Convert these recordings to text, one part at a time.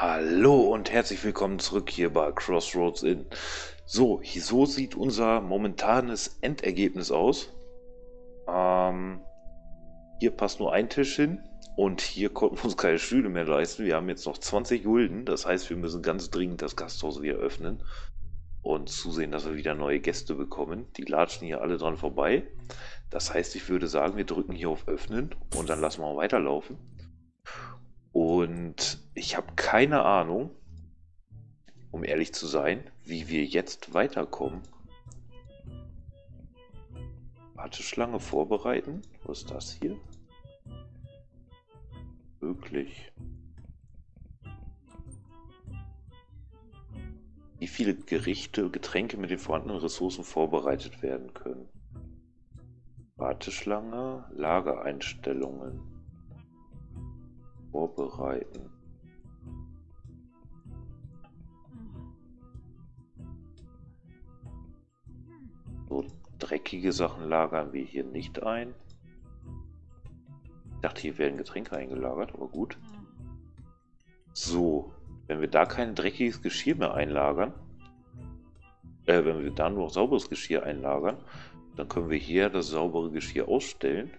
Hallo und herzlich willkommen zurück hier bei Crossroads Inn. So, so sieht unser momentanes Endergebnis aus. Hier passt nur ein Tisch hin und hier konnten wir uns keine Stühle mehr leisten. Wir haben jetzt noch 20 Gulden, das heißt wir müssen ganz dringend das Gasthaus wieder öffnen und zusehen, dass wir wieder neue Gäste bekommen. Die latschen hier alle dran vorbei. Das heißt, ich würde sagen, wir drücken hier auf Öffnen und dann lassen wir mal weiterlaufen. Und ich habe keine Ahnung, um ehrlich zu sein, wie wir jetzt weiterkommen. Warteschlange vorbereiten. Was ist das hier? Wirklich. Wie viele Gerichte, Getränke mit den vorhandenen Ressourcen vorbereitet werden können. Warteschlange, Lagereinstellungen. Vorbereiten. So dreckige Sachen lagern wir hier nicht ein. Ich dachte, hier werden Getränke eingelagert, aber gut. So, wenn wir da kein dreckiges Geschirr mehr einlagern, wenn wir da nur sauberes Geschirr einlagern, dann können wir hier das saubere Geschirr ausstellen.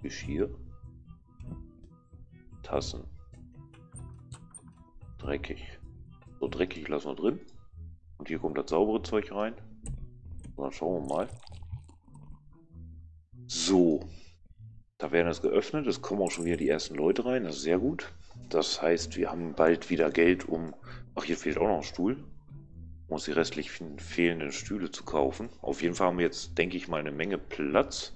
Geschirr. Tassen. Dreckig. So dreckig lassen wir drin. Und hier kommt das saubere Zeug rein. Und dann schauen wir mal. So. Da werden das geöffnet. Es kommen auch schon wieder die ersten Leute rein. Das ist sehr gut. Das heißt, wir haben bald wieder Geld, um... Ach, hier fehlt auch noch ein Stuhl. Um die restlichen fehlenden Stühle zu kaufen. Auf jeden Fall haben wir jetzt, denke ich mal, eine Menge Platz.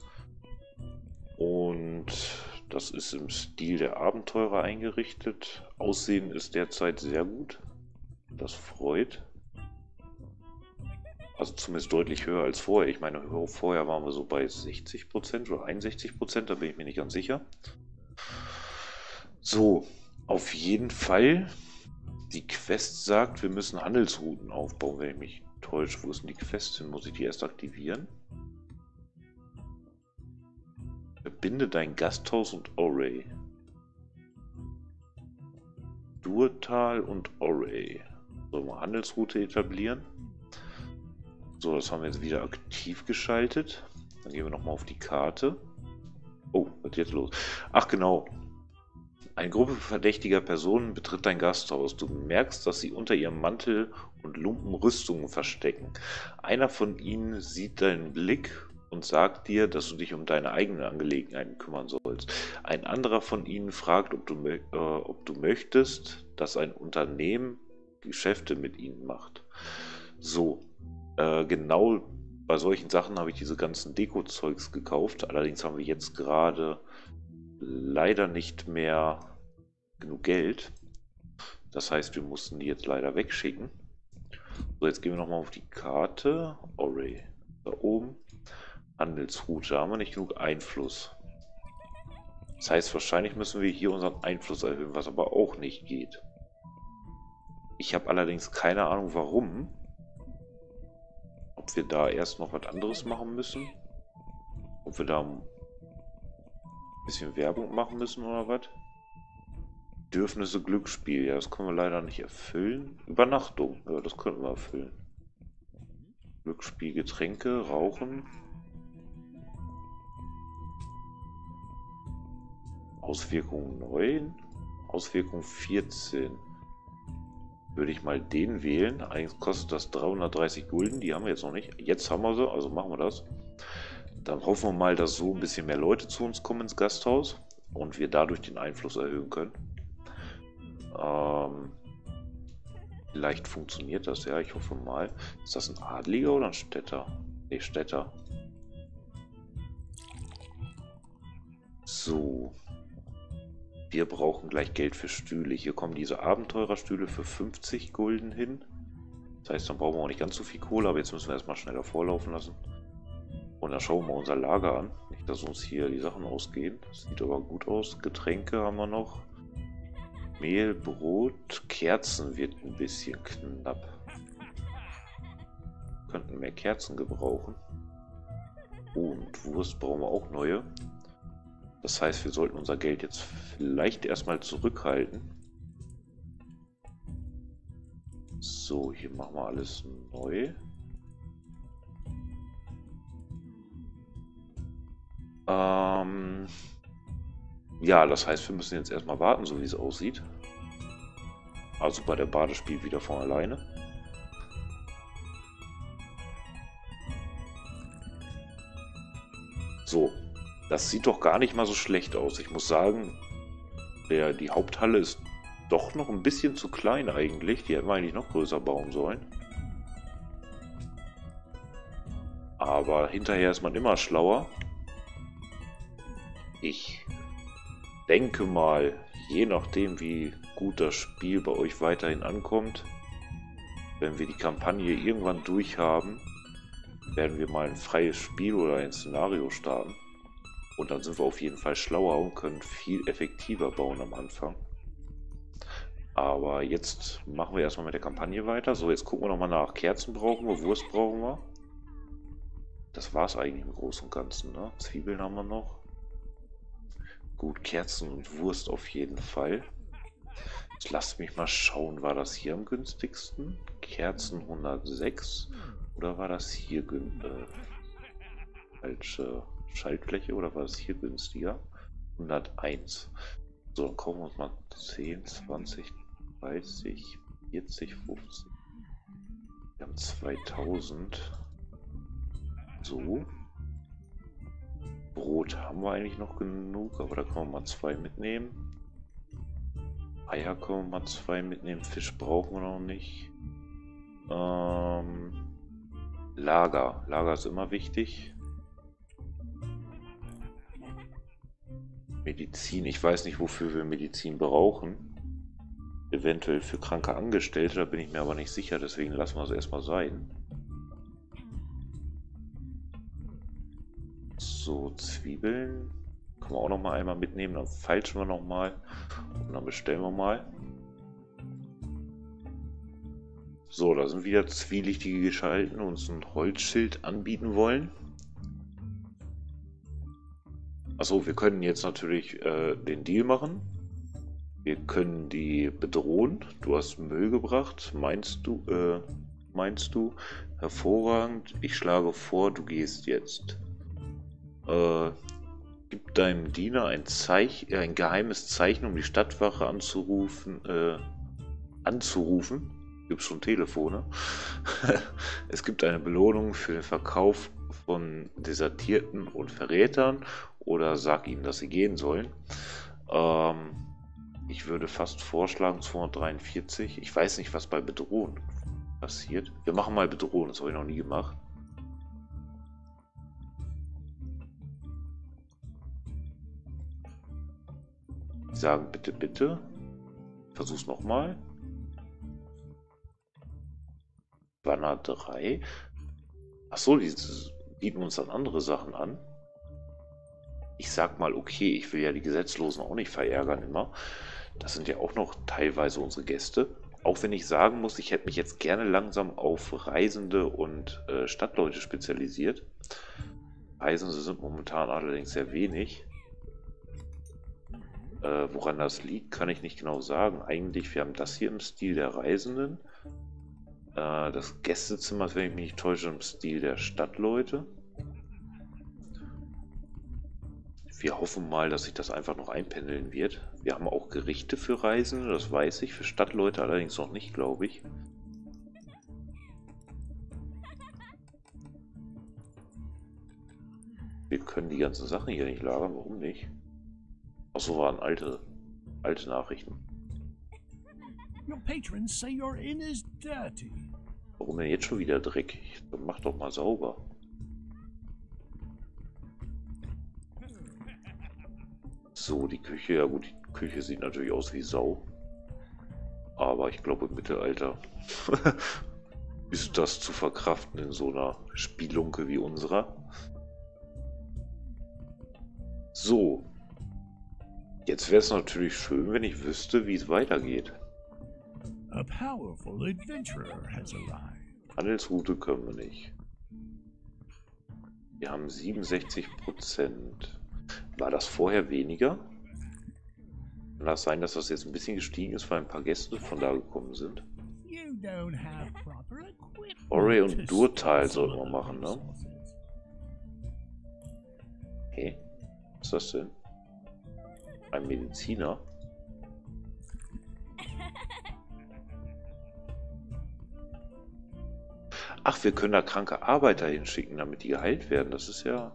Und... das ist im Stil der Abenteurer eingerichtet. Aussehen ist derzeit sehr gut. Das freut. Also zumindest deutlich höher als vorher. Ich meine, vorher waren wir so bei 60% oder 61%. Da bin ich mir nicht ganz sicher. So, auf jeden Fall. Die Quest sagt, wir müssen Handelsrouten aufbauen. Wenn ich mich täusche, wo ist denn die Quest hin? Muss ich die erst aktivieren? Verbinde dein Gasthaus und Oray. Durtal und Oray. Sollen wir Handelsroute etablieren? So, das haben wir jetzt wieder aktiv geschaltet. Dann gehen wir nochmal auf die Karte. Oh, was ist jetzt los? Ach genau. Eine Gruppe verdächtiger Personen betritt dein Gasthaus. Du merkst, dass sie unter ihrem Mantel und Lumpen Rüstungen verstecken. Einer von ihnen sieht deinen Blick und sagt dir, dass du dich um deine eigenen Angelegenheiten kümmern sollst. Ein anderer von ihnen fragt, ob du möchtest, dass ein Unternehmen Geschäfte mit ihnen macht. So, genau bei solchen Sachen habe ich diese ganzen Deko-Zeugs gekauft. Allerdings haben wir jetzt gerade leider nicht mehr genug Geld. Das heißt, wir mussten die jetzt leider wegschicken. So, jetzt gehen wir nochmal auf die Karte. Oray, da oben. Handelsroute, da haben wir nicht genug Einfluss. Das heißt, wahrscheinlich müssen wir hier unseren Einfluss erhöhen, was aber auch nicht geht. Ich habe allerdings keine Ahnung, warum. Ob wir da erst noch was anderes machen müssen? Ob wir da ein bisschen Werbung machen müssen oder was? Bedürfnisse Glücksspiel, ja, das können wir leider nicht erfüllen. Übernachtung, ja, das könnten wir erfüllen. Glücksspiel, Getränke, Rauchen. Auswirkung 9, Auswirkung 14. Würde ich mal den wählen. Eigentlich kostet das 330 Gulden. Die haben wir jetzt noch nicht. Jetzt haben wir sie, also machen wir das. Dann hoffen wir mal, dass so ein bisschen mehr Leute zu uns kommen ins Gasthaus und wir dadurch den Einfluss erhöhen können. Vielleicht funktioniert das, ja. Ich hoffe mal. Ist das ein Adliger oder ein Städter? Ne, Städter. So. Wir brauchen gleich Geld für Stühle. Hier kommen diese Abenteurerstühle für 50 Gulden hin. Das heißt, dann brauchen wir auch nicht ganz so viel Kohle, aber jetzt müssen wir erstmal schneller vorlaufen lassen. Und dann schauen wir unser Lager an. Nicht, dass uns hier die Sachen ausgehen. Das sieht aber gut aus. Getränke haben wir noch. Mehl, Brot, Kerzen wird ein bisschen knapp. Wir könnten mehr Kerzen gebrauchen. Und Wurst brauchen wir auch neue. Das heißt, wir sollten unser Geld jetzt vielleicht erstmal zurückhalten. So, hier machen wir alles neu. Ja, das heißt, wir müssen jetzt erstmal warten, so wie es aussieht. Also bei der Bade spielt wieder von alleine. So, das sieht doch gar nicht mal so schlecht aus. Ich muss sagen, die Haupthalle ist doch noch ein bisschen zu klein eigentlich. Die hätten wir eigentlich noch größer bauen sollen. Aber hinterher ist man immer schlauer. Ich denke mal, je nachdem wie gut das Spiel bei euch weiterhin ankommt, wenn wir die Kampagne irgendwann durch haben, werden wir mal ein freies Spiel oder ein Szenario starten. Und dann sind wir auf jeden Fall schlauer und können viel effektiver bauen am Anfang. Aber jetzt machen wir erstmal mit der Kampagne weiter. So, jetzt gucken wir nochmal nach. Kerzen brauchen wir, Wurst brauchen wir. Das war es eigentlich im Großen und Ganzen, ne? Zwiebeln haben wir noch. Gut, Kerzen und Wurst auf jeden Fall. Jetzt lasst mich mal schauen, war das hier am günstigsten? Kerzen 106 oder war das hier falsche Schaltfläche oder war das hier günstiger? 101. So, dann kaufen wir uns mal 10, 20, 30, 40, 50. Wir haben 2000. So. Brot haben wir eigentlich noch genug, aber da können wir mal 2 mitnehmen. Eier können wir mal 2 mitnehmen, Fisch brauchen wir noch nicht. Lager. Lager ist immer wichtig. Medizin. Ich weiß nicht, wofür wir Medizin brauchen. Eventuell für kranke Angestellte, da bin ich mir aber nicht sicher, deswegen lassen wir es erstmal sein. So, Zwiebeln können wir auch noch mal einmal mitnehmen, dann feilschen wir noch mal und dann bestellen wir mal. So, da sind wieder zwielichtige Gestalten, die uns ein Holzschild anbieten wollen. Achso, wir können jetzt natürlich den Deal machen. Wir können die bedrohen. Du hast Müll gebracht, meinst du? Hervorragend. Ich schlage vor, du gehst jetzt. Gib deinem Diener ein geheimes Zeichen, um die Stadtwache anzurufen. Gibt schon Telefone. Es gibt eine Belohnung für den Verkauf von Desertierten und Verrätern. Oder sag ihnen, dass sie gehen sollen. Ich würde fast vorschlagen 243. Ich weiß nicht, was bei Bedrohen passiert. Wir machen mal Bedrohen, das habe ich noch nie gemacht. Sagen bitte, bitte. Versuch's nochmal. Banner 3. Achso, die bieten uns dann andere Sachen an. Ich sag mal, okay, ich will ja die Gesetzlosen auch nicht verärgern immer. Das sind ja auch noch teilweise unsere Gäste. Auch wenn ich sagen muss, ich hätte mich jetzt gerne langsam auf Reisende und Stadtleute spezialisiert. Reisende sind momentan allerdings sehr wenig. Woran das liegt, kann ich nicht genau sagen. Eigentlich, wir haben das hier im Stil der Reisenden. Das Gästezimmer ist, wenn ich mich nicht täusche, im Stil der Stadtleute. Wir hoffen mal, dass sich das einfach noch einpendeln wird. Wir haben auch Gerichte für Reisende, das weiß ich. Für Stadtleute allerdings noch nicht, glaube ich. Wir können die ganzen Sachen hier nicht lagern, warum nicht? Achso, waren alte Nachrichten. Warum denn jetzt schon wieder Dreck? Mach doch mal sauber. So, die Küche, ja gut, die Küche sieht natürlich aus wie Sau. Aber ich glaube, im Mittelalter ist das zu verkraften in so einer Spielunke wie unserer. So. Jetzt wäre es natürlich schön, wenn ich wüsste, wie es weitergeht. Handelsroute können wir nicht. Wir haben 67%. War das vorher weniger? Kann das sein, dass das jetzt ein bisschen gestiegen ist, weil ein paar Gäste von da gekommen sind? Oray und Durtal sollten wir machen, ne? Okay. Was ist das denn? Ein Mediziner? Ach, wir können da kranke Arbeiter hinschicken, damit die geheilt werden. Das ist ja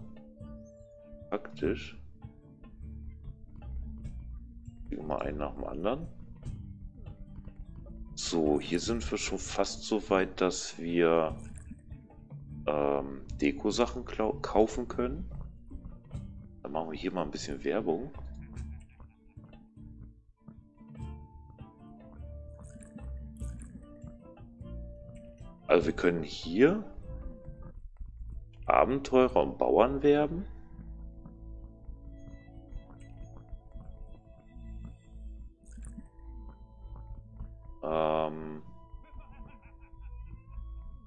praktisch. Mal einen nach dem anderen. So, hier sind wir schon fast so weit, dass wir Deko-Sachen kaufen können. Dann machen wir hier mal ein bisschen Werbung. Also wir können hier Abenteurer und Bauern werben.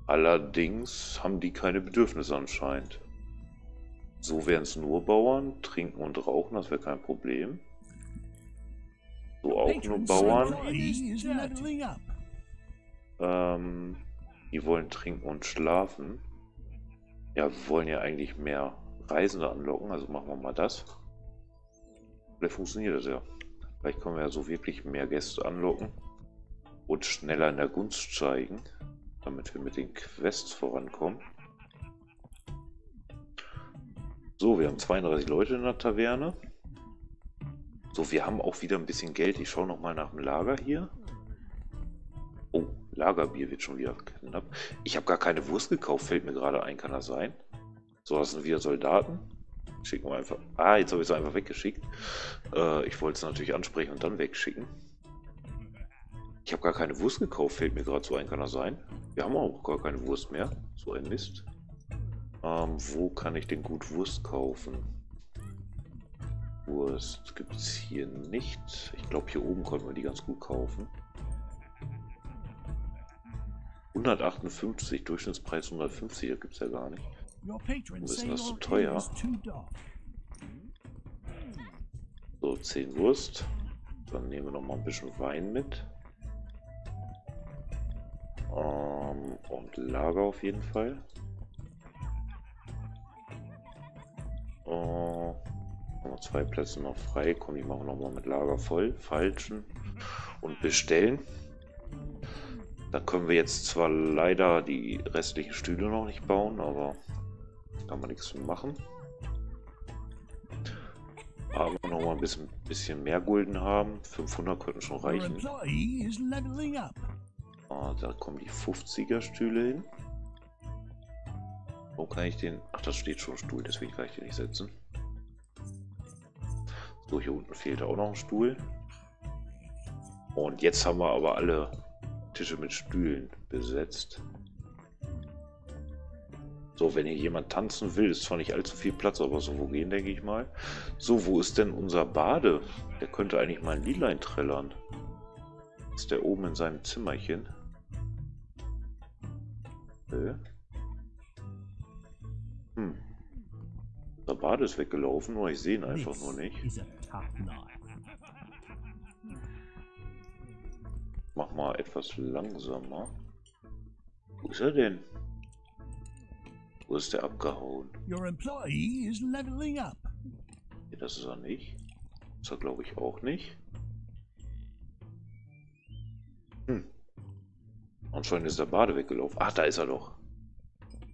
Allerdings haben die keine Bedürfnisse anscheinend. So wären es nur Bauern, trinken und rauchen, das wäre kein Problem. So auch nur Bauern. Die wollen trinken und schlafen. Ja, wir wollen ja eigentlich mehr Reisende anlocken, also machen wir mal das. Vielleicht funktioniert das ja. Vielleicht können wir ja so wirklich mehr Gäste anlocken und schneller in der Gunst steigen, damit wir mit den Quests vorankommen. So, wir haben 32 Leute in der Taverne. So, wir haben auch wieder ein bisschen Geld. Ich schaue nochmal nach dem Lager hier. Oh, Lagerbier wird schon wieder knapp. Ich habe gar keine Wurst gekauft, fällt mir gerade ein, kann das sein? So, das sind wieder Soldaten. Schicken wir einfach... Ah, jetzt habe ich es einfach weggeschickt. Ich wollte es natürlich ansprechen und dann wegschicken. Ich habe gar keine Wurst gekauft, fällt mir gerade so ein, kann das sein? Wir haben auch gar keine Wurst mehr. So ein Mist. Wo kann ich denn gut Wurst kaufen? Wurst gibt es hier nicht. Ich glaube, hier oben konnten wir die ganz gut kaufen. 158, Durchschnittspreis 150, das gibt es ja gar nicht. Warum ist denn das so teuer? So, 10 Wurst. Dann nehmen wir noch mal ein bisschen Wein mit. Und Lager auf jeden Fall. Noch 2 Plätze noch frei. Komm, die machen wir nochmal mit Lager voll. Falschen und bestellen. Dann können wir jetzt zwar leider die restlichen Stühle noch nicht bauen, aber kann man nichts machen. Aber noch mal ein bisschen mehr Gulden haben. 500 könnten schon reichen. Ah, da kommen die 50er Stühle hin. Wo kann ich den... Ach, das steht schon Stuhl, deswegen kann ich den nicht setzen. So, hier unten fehlt auch noch ein Stuhl. Und jetzt haben wir aber alle Tische mit Stühlen besetzt. So, wenn hier jemand tanzen will, ist zwar nicht allzu viel Platz, aber so wo gehen, denke ich mal. So, wo ist denn unser Bade? Der könnte eigentlich mal ein Liedlein trällern. Ist der oben in seinem Zimmerchen? Der Bade ist weggelaufen, nur ich sehe ihn einfach nur nicht. Mach mal etwas langsamer. Wo ist er denn? Wo ist der abgehauen? Nee, das ist er nicht. Das ist er, glaube ich, auch nicht. Anscheinend ist der Bade weggelaufen. Ach, da ist er doch.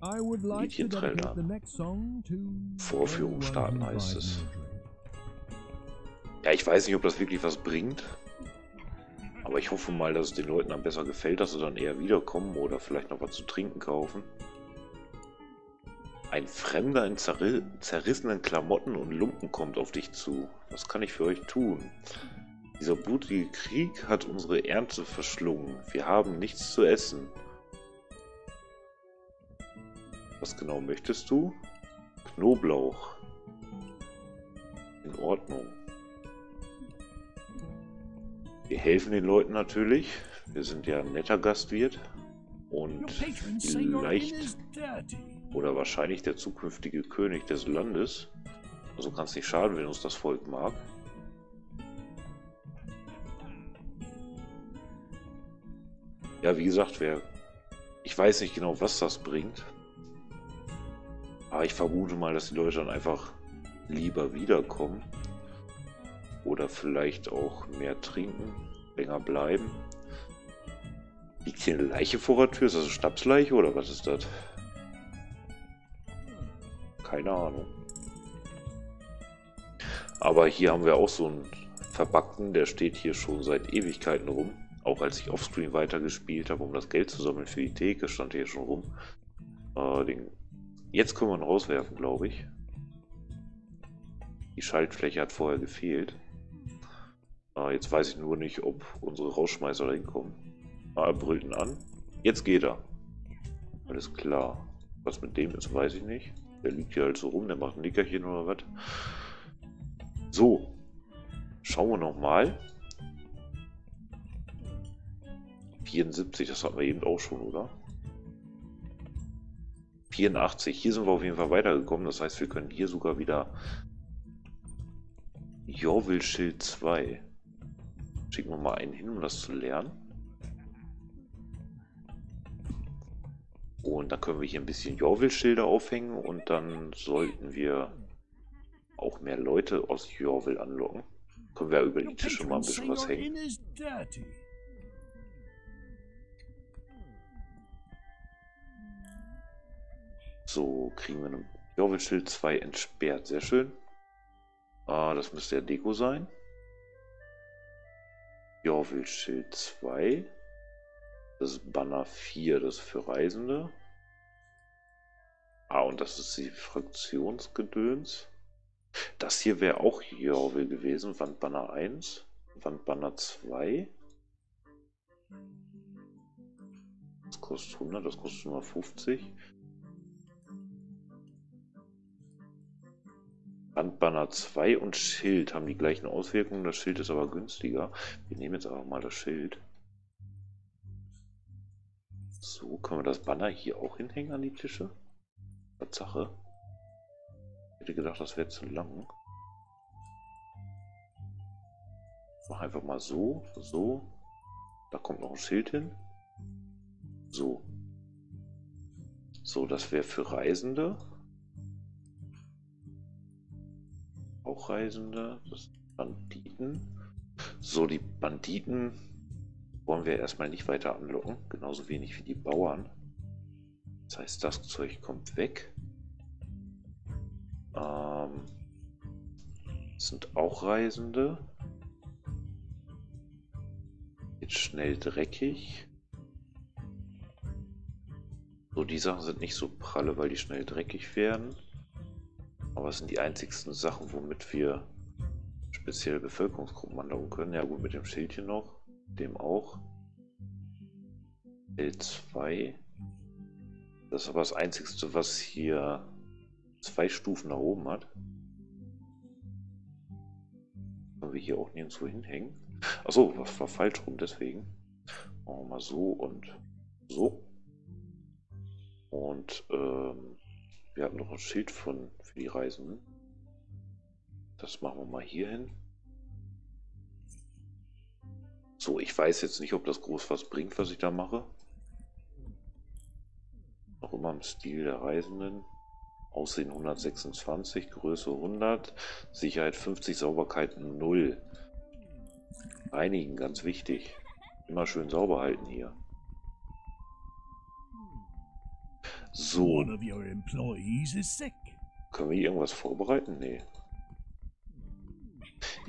Liedchen-Trällern. Vorführung starten heißt es. Ja, ich weiß nicht, ob das wirklich was bringt. Aber ich hoffe mal, dass es den Leuten dann besser gefällt, dass sie dann eher wiederkommen oder vielleicht noch was zu trinken kaufen. Ein Fremder in zerrissenen Klamotten und Lumpen kommt auf dich zu. Was kann ich für euch tun? Dieser blutige Krieg hat unsere Ernte verschlungen. Wir haben nichts zu essen. Was genau möchtest du? Knoblauch. In Ordnung. Wir helfen den Leuten natürlich. Wir sind ja ein netter Gastwirt. Und vielleicht oder wahrscheinlich der zukünftige König des Landes. So kann es nicht schaden, wenn uns das Volk mag. Ja, wie gesagt, ich weiß nicht genau, was das bringt. Aber ich vermute mal, dass die Leute dann einfach lieber wiederkommen. Oder vielleicht auch mehr trinken, länger bleiben. Liegt hier eine Leiche vor der Tür? Ist das eine Schnapsleiche oder was ist das? Keine Ahnung. Aber hier haben wir auch so einen Verbackten, der steht hier schon seit Ewigkeiten rum. Auch als ich offscreen weitergespielt habe, um das Geld zu sammeln für die Theke, stand hier schon rum. Jetzt können wir ihn rauswerfen, glaube ich. Die Schaltfläche hat vorher gefehlt. Jetzt weiß ich nur nicht, ob unsere Rausschmeißer da hinkommen. Er brüllt ihn an. Jetzt geht er. Alles klar. Was mit dem ist, weiß ich nicht. Der liegt hier halt so rum, der macht ein Nickerchen oder was. So. Schauen wir nochmal. 74, das hatten wir eben auch schon, oder? 84, hier sind wir auf jeden Fall weitergekommen, das heißt, wir können hier sogar wieder Jorwil Schild 2. Schicken wir mal einen hin, um das zu lernen. Und dann können wir hier ein bisschen Jorwil Schilder aufhängen und dann sollten wir auch mehr Leute aus Jorwil anlocken. Können wir über die Tische mal ein bisschen was hängen. So, kriegen wir ein Jorwil-Schild 2 entsperrt. Sehr schön. Das müsste ja Deko sein. Jorwil-Schild 2. Das ist Banner 4, das ist für Reisende. Und das ist die Fraktionsgedöns. Das hier wäre auch Jorwil gewesen. Wandbanner 1, Wandbanner 2. Das kostet 100, das kostet 150. Wandbanner 2 und Schild haben die gleichen Auswirkungen, das Schild ist aber günstiger. Wir nehmen jetzt einfach mal das Schild. So, können wir das Banner hier auch hinhängen an die Tische? Tatsache. Ich hätte gedacht, das wäre zu lang. Ich mache einfach mal so, so. Da kommt noch ein Schild hin. So. So, das wäre für Reisende. Auch Reisende, das sind Banditen. So, die Banditen wollen wir erstmal nicht weiter anlocken, genauso wenig wie die Bauern. Das heißt, das Zeug kommt weg. Das sind auch Reisende. Jetzt schnell dreckig. So, die Sachen sind nicht so pralle, weil die schnell dreckig werden. Aber es sind die einzigsten Sachen, womit wir spezielle Bevölkerungsgruppen anlocken können. Ja gut, mit dem Schild hier noch, dem auch. L2. Das ist aber das einzigste, was hier 2 Stufen nach oben hat. Können wir hier auch nirgendwo hinhängen. Achso, was war falsch rum, deswegen. Machen wir mal so und so. Und wir hatten noch ein Schild für die Reisenden. Das machen wir mal hier hin. So, ich weiß jetzt nicht, ob das groß was bringt, was ich da mache. Noch immer im Stil der Reisenden. Aussehen 126, Größe 100, Sicherheit 50, Sauberkeit 0. Reinigen, ganz wichtig. Immer schön sauber halten hier. So, können wir irgendwas vorbereiten? Nee.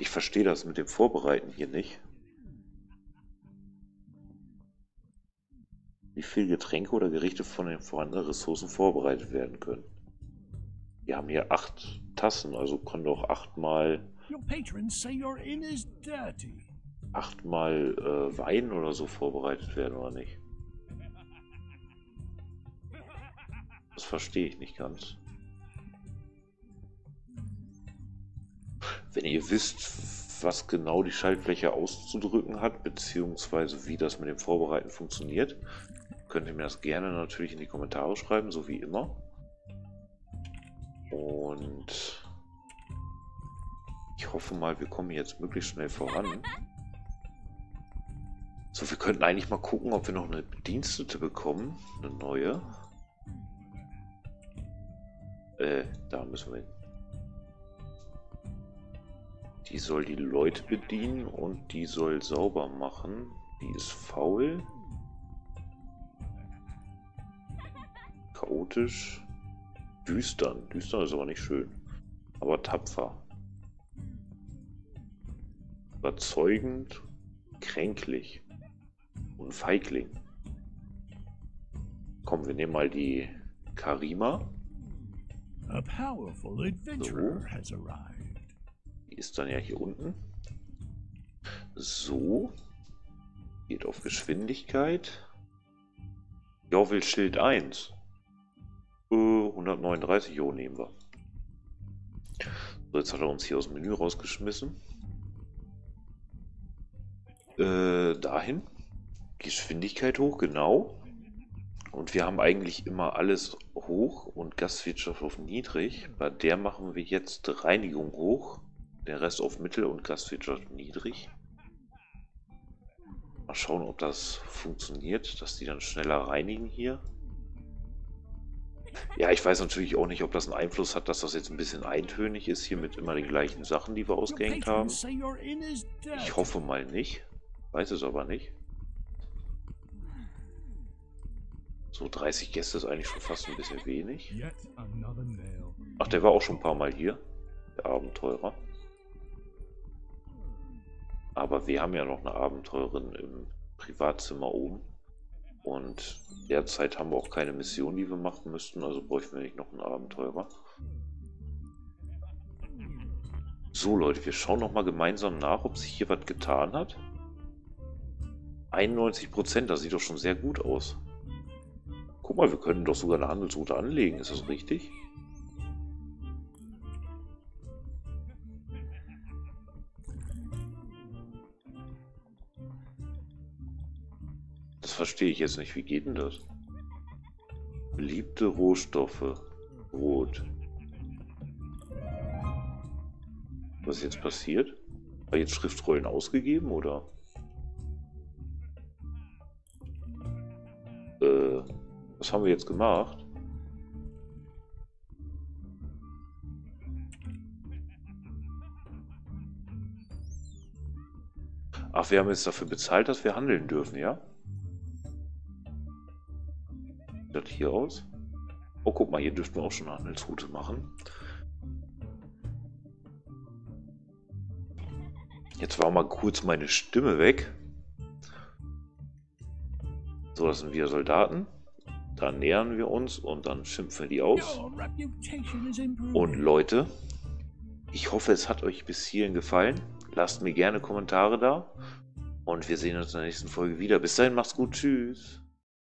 Ich verstehe das mit dem Vorbereiten hier nicht. Wie viele Getränke oder Gerichte von den vorhandenen Ressourcen vorbereitet werden können. Wir haben hier 8 Tassen, also können doch 8 mal Wein oder so vorbereitet werden, oder nicht? Das verstehe ich nicht ganz. Wenn ihr wisst, was genau die Schaltfläche auszudrücken hat, beziehungsweise wie das mit dem Vorbereiten funktioniert, könnt ihr mir das gerne natürlich in die Kommentare schreiben, so wie immer. Und Ich hoffe mal, wir kommen jetzt möglichst schnell voran. So, wir könnten eigentlich mal gucken, ob wir noch eine Bedienstete bekommen. Eine neue. Da müssen wir hin. Die soll die Leute bedienen und die soll sauber machen. Die ist faul. Chaotisch. Düstern. Düstern ist aber nicht schön. Aber tapfer. Überzeugend. Kränklich. Und Feigling. Komm, wir nehmen mal die Karima. So. Die ist dann ja hier unten. So. Geht auf Geschwindigkeit. Jorwil Schild 1. 139, jo, nehmen wir. So, jetzt hat er uns hier aus dem Menü rausgeschmissen. Dahin. Geschwindigkeit hoch, genau. Und wir haben eigentlich immer alles hoch und Gastwirtschaft auf niedrig. Bei der machen wir jetzt Reinigung hoch. Der Rest auf Mittel und Gastwirtschaft niedrig. Mal schauen, ob das funktioniert, dass die dann schneller reinigen hier. Ja, ich weiß natürlich auch nicht, ob das einen Einfluss hat, dass das jetzt ein bisschen eintönig ist, hier mit immer den gleichen Sachen, die wir ausgehängt haben. Ich hoffe mal nicht. Weiß es aber nicht. So, 30 Gäste ist eigentlich schon fast ein bisschen wenig. Ach, der war auch schon ein paar Mal hier. Der Abenteurer. Aber wir haben ja noch eine Abenteurerin im Privatzimmer oben. Und derzeit haben wir auch keine Mission, die wir machen müssten, also bräuchten wir nicht noch einen Abenteurer. So Leute, wir schauen nochmal gemeinsam nach, ob sich hier was getan hat. 91%, das sieht doch schon sehr gut aus. Guck mal, wir können doch sogar eine Handelsroute anlegen, ist das richtig? Das verstehe ich jetzt nicht. Wie geht denn das? Beliebte Rohstoffe. Rot. Was ist jetzt passiert? War jetzt Schriftrollen ausgegeben, oder? Was haben wir jetzt gemacht? Ach, wir haben jetzt dafür bezahlt, dass wir handeln dürfen, ja? Hier aus. Oh, guck mal, hier dürften wir auch schon eine Handelsroute machen. Jetzt war mal kurz meine Stimme weg. So, das sind wir Soldaten. Da nähern wir uns und dann schimpfen wir die aus. Und Leute, ich hoffe, es hat euch bis hierhin gefallen. Lasst mir gerne Kommentare da. Und wir sehen uns in der nächsten Folge wieder. Bis dahin, macht's gut. Tschüss.